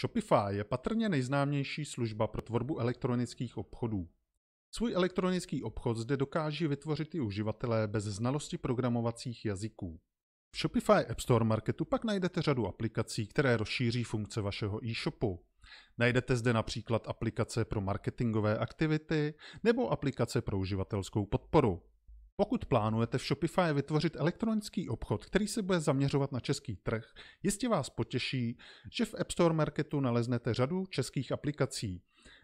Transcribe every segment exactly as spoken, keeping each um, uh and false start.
Shopify je patrně nejznámější služba pro tvorbu elektronických obchodů. Svůj elektronický obchod zde dokáží vytvořit i uživatelé bez znalosti programovacích jazyků. V Shopify App Store Marketu pak najdete řadu aplikací, které rozšíří funkce vašeho e-shopu. Najdete zde například aplikace pro marketingové aktivity nebo aplikace pro uživatelskou podporu. Pokud plánujete v Shopify vytvořit elektronický obchod, který se bude zaměřovat na český trh, jistě vás potěší, že v App Store Marketu naleznete řadu českých aplikací.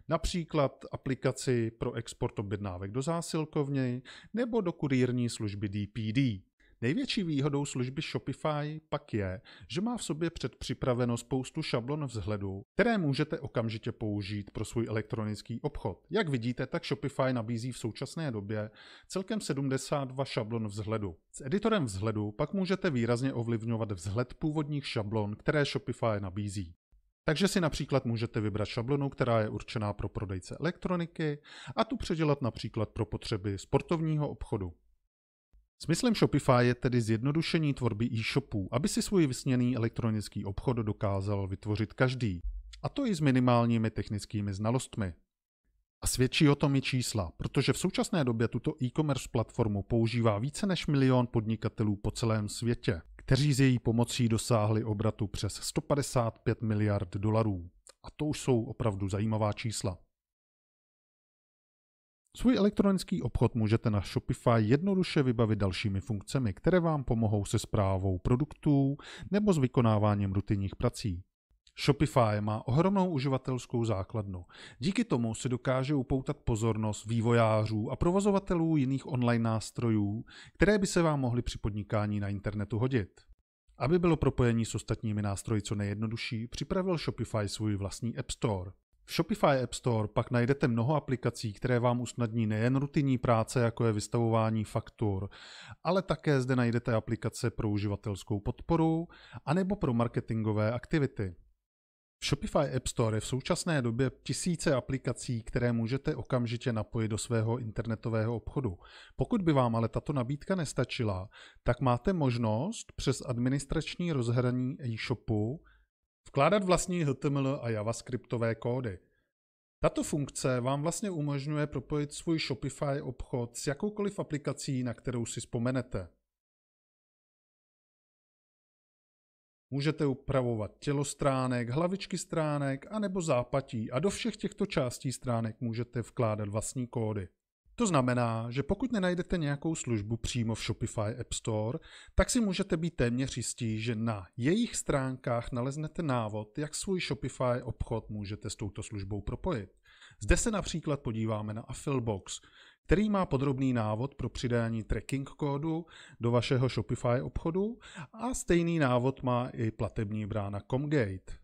Například aplikaci pro export objednávek do zásilkovny nebo do kurýrní služby D P D. Největší výhodou služby Shopify pak je, že má v sobě předpřipraveno spoustu šablon vzhledu, které můžete okamžitě použít pro svůj elektronický obchod. Jak vidíte, tak Shopify nabízí v současné době celkem sedmdesát dva šablon vzhledu. S editorem vzhledu pak můžete výrazně ovlivňovat vzhled původních šablon, které Shopify nabízí. Takže si například můžete vybrat šablonu, která je určená pro prodejce elektroniky, a tu předělat například pro potřeby sportovního obchodu. Smyslem Shopify je tedy zjednodušení tvorby e-shopů, aby si svůj vysněný elektronický obchod dokázal vytvořit každý, a to i s minimálními technickými znalostmi. A svědčí o tom i čísla, protože v současné době tuto e-commerce platformu používá více než milion podnikatelů po celém světě, kteří s její pomocí dosáhli obratu přes sto padesát pět miliard dolarů. A to už jsou opravdu zajímavá čísla. Svůj elektronický obchod můžete na Shopify jednoduše vybavit dalšími funkcemi, které vám pomohou se správou produktů nebo s vykonáváním rutinních prací. Shopify má ohromnou uživatelskou základnu. Díky tomu si dokáže upoutat pozornost vývojářů a provozovatelů jiných online nástrojů, které by se vám mohly při podnikání na internetu hodit. Aby bylo propojení s ostatními nástroji co nejjednodušší, připravil Shopify svůj vlastní App Store. V Shopify App Store pak najdete mnoho aplikací, které vám usnadní nejen rutinní práce, jako je vystavování faktur, ale také zde najdete aplikace pro uživatelskou podporu anebo pro marketingové aktivity. V Shopify App Store je v současné době tisíce aplikací, které můžete okamžitě napojit do svého internetového obchodu. Pokud by vám ale tato nabídka nestačila, tak máte možnost přes administrační rozhraní e-shopu vkládat vlastní H T M L a javascriptové kódy. Tato funkce vám vlastně umožňuje propojit svůj Shopify obchod s jakoukoliv aplikací, na kterou si vzpomenete. Můžete upravovat tělo stránek, hlavičky stránek anebo zápatí a do všech těchto částí stránek můžete vkládat vlastní kódy. To znamená, že pokud nenajdete nějakou službu přímo v Shopify App Store, tak si můžete být téměř jistí, že na jejich stránkách naleznete návod, jak svůj Shopify obchod můžete s touto službou propojit. Zde se například podíváme na Affilbox, který má podrobný návod pro přidání tracking kódu do vašeho Shopify obchodu a stejný návod má i platební brána ComGate.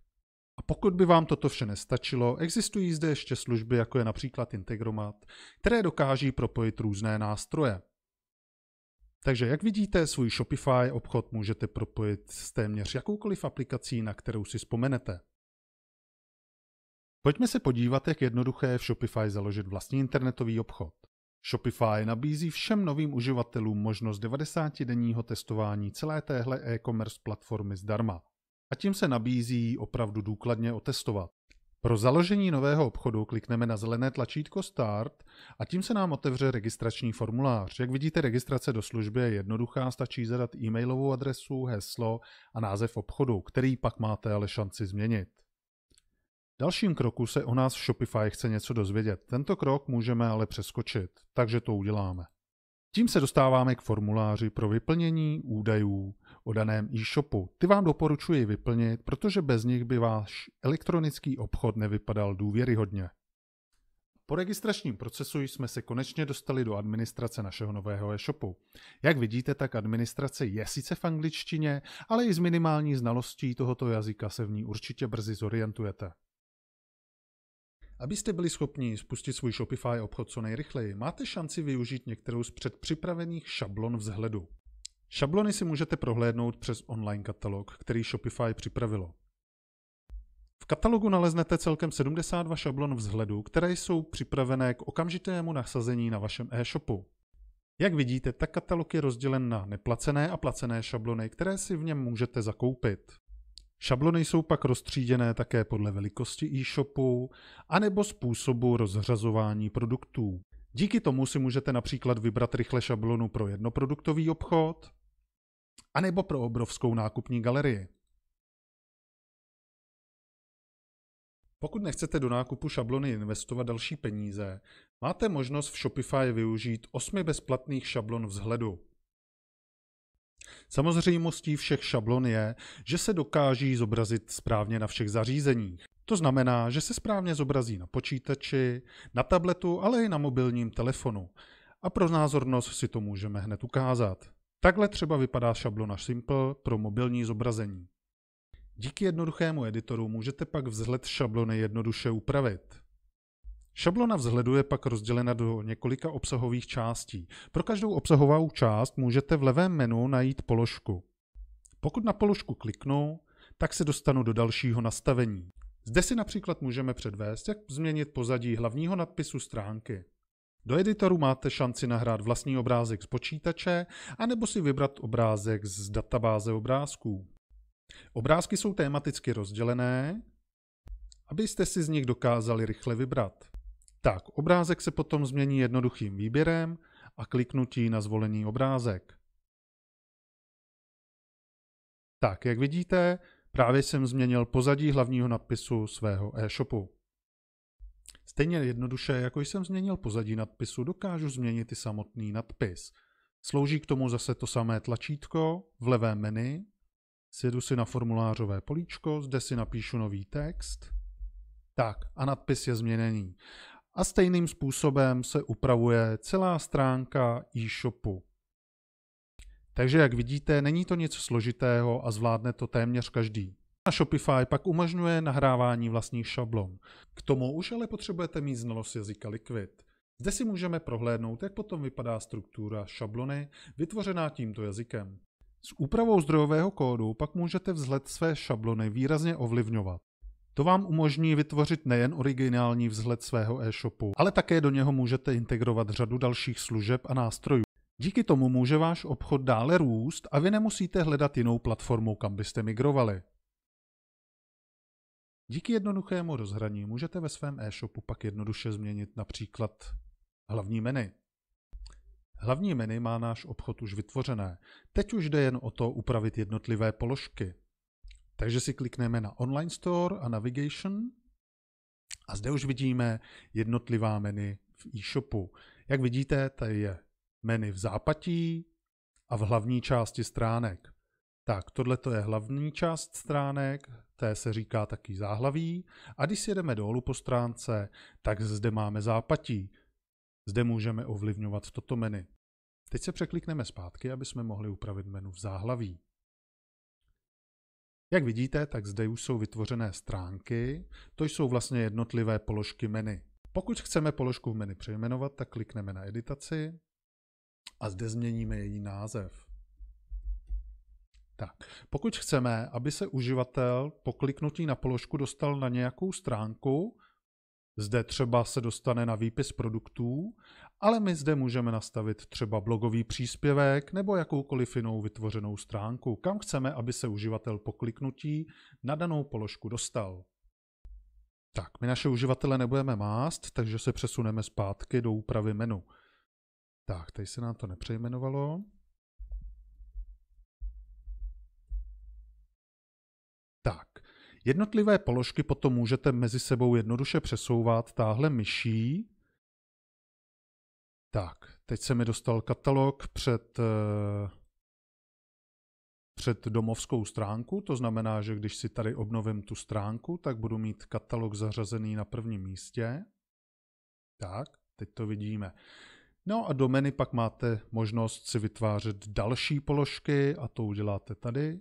A pokud by vám toto vše nestačilo, existují zde ještě služby, jako je například Integromat, které dokáží propojit různé nástroje. Takže jak vidíte, svůj Shopify obchod můžete propojit s téměř jakoukoliv aplikací, na kterou si vzpomenete. Pojďme se podívat, jak jednoduché je v Shopify založit vlastní internetový obchod. Shopify nabízí všem novým uživatelům možnost devadesátidenního testování celé téhle e-commerce platformy zdarma. A tím se nabízí opravdu důkladně otestovat. Pro založení nového obchodu klikneme na zelené tlačítko Start a tím se nám otevře registrační formulář. Jak vidíte, registrace do služby je jednoduchá, stačí zadat e-mailovou adresu, heslo a název obchodu, který pak máte ale šanci změnit. V dalším kroku se o nás v Shopify chce něco dozvědět. Tento krok můžeme ale přeskočit, takže to uděláme. Tím se dostáváme k formuláři pro vyplnění údajů o daném e-shopu. Ty vám doporučuji vyplnit, protože bez nich by váš elektronický obchod nevypadal důvěryhodně. Po registračním procesu jsme se konečně dostali do administrace našeho nového e-shopu. Jak vidíte, tak administrace je sice v angličtině, ale i s minimální znalostí tohoto jazyka se v ní určitě brzy zorientujete. Abyste byli schopni spustit svůj Shopify obchod co nejrychleji, máte šanci využít některou z předpřipravených šablon vzhledu. Šablony si můžete prohlédnout přes online katalog, který Shopify připravilo. V katalogu naleznete celkem sedmdesát dva šablon vzhledu, které jsou připravené k okamžitému nasazení na vašem e-shopu. Jak vidíte, tak katalog je rozdělen na neplacené a placené šablony, které si v něm můžete zakoupit. Šablony jsou pak roztříděné také podle velikosti e-shopu anebo způsobu rozřazování produktů. Díky tomu si můžete například vybrat rychle šablonu pro jednoproduktový obchod anebo pro obrovskou nákupní galerii. Pokud nechcete do nákupu šablony investovat další peníze, máte možnost v Shopify využít osm bezplatných šablon vzhledu. Samozřejmostí všech šablon je, že se dokáží zobrazit správně na všech zařízeních. To znamená, že se správně zobrazí na počítači, na tabletu, ale i na mobilním telefonu. A pro názornost si to můžeme hned ukázat. Takhle třeba vypadá šablona Simple pro mobilní zobrazení. Díky jednoduchému editoru můžete pak vzhled šablony jednoduše upravit. Šablona vzhledu je pak rozdělena do několika obsahových částí. Pro každou obsahovou část můžete v levém menu najít položku. Pokud na položku kliknu, tak se dostanu do dalšího nastavení. Zde si například můžeme předvést, jak změnit pozadí hlavního nadpisu stránky. Do editoru máte šanci nahrát vlastní obrázek z počítače, anebo si vybrat obrázek z databáze obrázků. Obrázky jsou tematicky rozdělené, abyste si z nich dokázali rychle vybrat. Tak, obrázek se potom změní jednoduchým výběrem a kliknutí na zvolený obrázek. Tak, jak vidíte, právě jsem změnil pozadí hlavního nadpisu svého e-shopu. Stejně jednoduše, jako jsem změnil pozadí nadpisu, dokážu změnit i samotný nadpis. Slouží k tomu zase to samé tlačítko v levém menu. Sjedu si na formulářové políčko, zde si napíšu nový text. Tak a nadpis je změněný. A stejným způsobem se upravuje celá stránka e-shopu. Takže jak vidíte, není to nic složitého a zvládne to téměř každý. A Shopify pak umožňuje nahrávání vlastních šablon. K tomu už ale potřebujete mít znalost jazyka Liquid. Zde si můžeme prohlédnout, jak potom vypadá struktura šablony vytvořená tímto jazykem. S úpravou zdrojového kódu pak můžete vzhled své šablony výrazně ovlivňovat. To vám umožní vytvořit nejen originální vzhled svého e-shopu, ale také do něho můžete integrovat řadu dalších služeb a nástrojů. Díky tomu může váš obchod dále růst a vy nemusíte hledat jinou platformu, kam byste migrovali. Díky jednoduchému rozhraní můžete ve svém e-shopu pak jednoduše změnit například hlavní menu. Hlavní menu má náš obchod už vytvořené. Teď už jde jen o to upravit jednotlivé položky. Takže si klikneme na Online Store a Navigation a zde už vidíme jednotlivá menu v e-shopu. Jak vidíte, tady je menu v zápatí a v hlavní části stránek. Tak, tohle to je hlavní část stránek, té se říká taky záhlaví a když si jedeme dolů po stránce, tak zde máme zápatí. Zde můžeme ovlivňovat toto menu. Teď se překlikneme zpátky, aby jsme mohli upravit menu v záhlaví. Jak vidíte, tak zde už jsou vytvořené stránky, to jsou vlastně jednotlivé položky menu. Pokud chceme položku v menu přejmenovat, tak klikneme na editaci a zde změníme její název. Tak, pokud chceme, aby se uživatel po kliknutí na položku dostal na nějakou stránku, zde třeba se dostane na výpis produktů, ale my zde můžeme nastavit třeba blogový příspěvek nebo jakoukoliv jinou vytvořenou stránku, kam chceme, aby se uživatel po kliknutí na danou položku dostal. Tak, my naše uživatele nebudeme mást, takže se přesuneme zpátky do úpravy menu. Tak, tady se nám to nepřejmenovalo. Tak. Jednotlivé položky potom můžete mezi sebou jednoduše přesouvat táhle myší. Tak, teď se mi dostal katalog před, před domovskou stránku, to znamená, že když si tady obnovím tu stránku, tak budu mít katalog zařazený na prvním místě. Tak, teď to vidíme. No a do menu pak máte možnost si vytvářet další položky a to uděláte tady,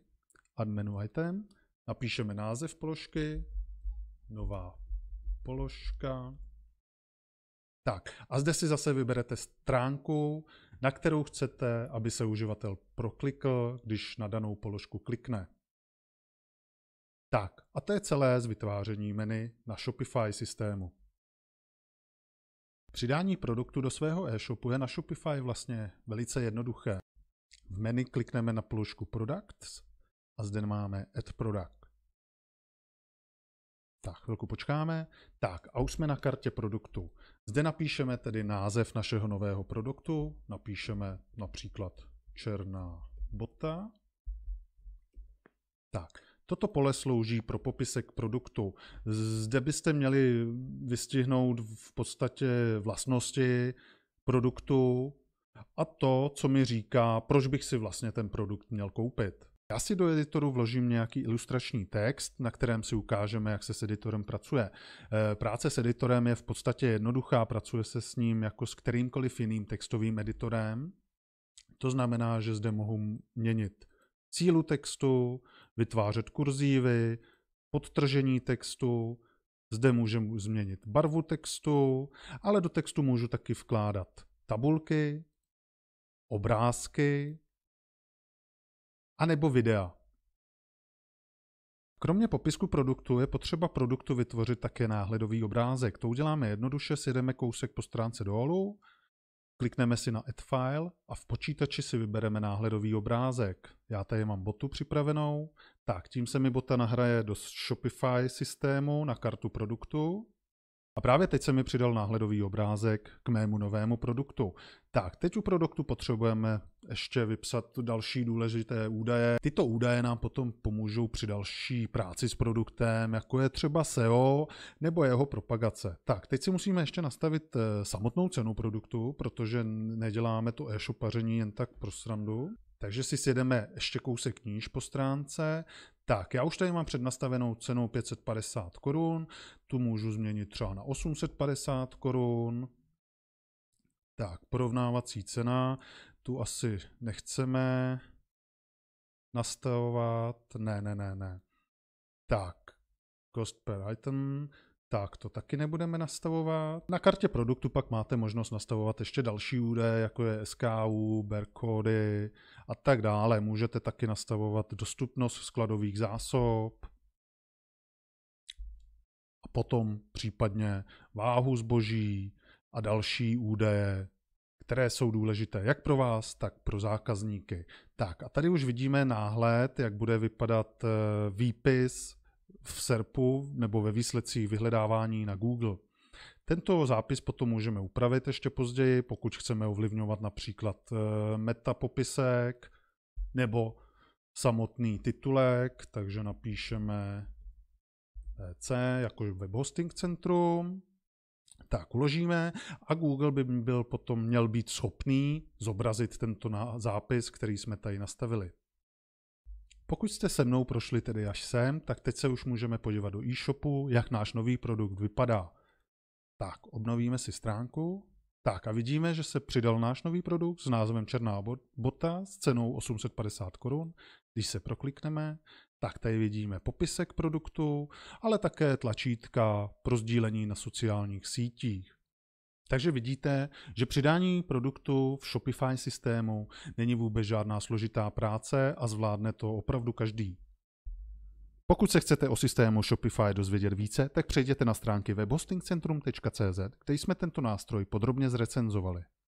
add menu item. Napíšeme název položky, nová položka. Tak a zde si zase vyberete stránku, na kterou chcete, aby se uživatel proklikl, když na danou položku klikne. Tak a to je celé z vytváření menu na Shopify systému. Přidání produktu do svého e-shopu je na Shopify vlastně velice jednoduché. V menu klikneme na položku Products a zde máme Add Product. Tak, chvilku počkáme. Tak, a už jsme na kartě produktu. Zde napíšeme tedy název našeho nového produktu. Napíšeme například černá bota. Tak, toto pole slouží pro popisek produktu. Zde byste měli vystihnout v podstatě vlastnosti produktu a to, co mi říká, proč bych si vlastně ten produkt měl koupit. Já si do editoru vložím nějaký ilustrační text, na kterém si ukážeme, jak se s editorem pracuje. Práce s editorem je v podstatě jednoduchá, pracuje se s ním jako s kterýmkoliv jiným textovým editorem. To znamená, že zde mohu měnit cílu textu, vytvářet kurzívy, podtržení textu, zde můžu změnit barvu textu, ale do textu můžu taky vkládat tabulky, obrázky, a nebo videa. Kromě popisku produktu je potřeba produktu vytvořit také náhledový obrázek. To uděláme jednoduše, sjedeme kousek po stránce dolů, klikneme si na Add File a v počítači si vybereme náhledový obrázek. Já tady mám botu připravenou. Tak, tím se mi bota nahraje do Shopify systému na kartu produktu. A právě teď se mi přidal náhledový obrázek k mému novému produktu. Tak, teď u produktu potřebujeme ještě vypsat další důležité údaje. Tyto údaje nám potom pomůžou při další práci s produktem, jako je třeba S E O nebo jeho propagace. Tak, teď si musíme ještě nastavit samotnou cenu produktu, protože neděláme to e-shopaření jen tak pro srandu. Takže si sjedeme ještě kousek níž po stránce. Tak, já už tady mám přednastavenou cenu pět set padesát korun, tu můžu změnit třeba na osm set padesát korun. Tak, porovnávací cena, tu asi nechceme nastavovat, ne, ne, ne, ne. Tak, cost per item, tak to taky nebudeme nastavovat. Na kartě produktu pak máte možnost nastavovat ještě další údaje, jako je S K U, barkódy a tak dále. Můžete taky nastavovat dostupnost skladových zásob a potom případně váhu zboží a další údaje, které jsou důležité jak pro vás, tak pro zákazníky. Tak a tady už vidíme náhled, jak bude vypadat výpis v serpu nebo ve výsledcích vyhledávání na Google. Tento zápis potom můžeme upravit ještě později, pokud chceme ovlivňovat například metapopisek nebo samotný titulek, takže napíšeme W C jako Webhosting centrum. Tak uložíme a Google by byl potom měl být schopný zobrazit tento zápis, který jsme tady nastavili. Pokud jste se mnou prošli tedy až sem, tak teď se už můžeme podívat do e-shopu, jak náš nový produkt vypadá. Tak, obnovíme si stránku. Tak a vidíme, že se přidal náš nový produkt s názvem černá bota s cenou osm set padesát korun. Když se proklikneme, tak tady vidíme popisek produktu, ale také tlačítka pro sdílení na sociálních sítích. Takže vidíte, že přidání produktu v Shopify systému není vůbec žádná složitá práce a zvládne to opravdu každý. Pokud se chcete o systému Shopify dozvědět více, tak přejděte na stránky webhostingcentrum tečka cz, kde jsme tento nástroj podrobně zrecenzovali.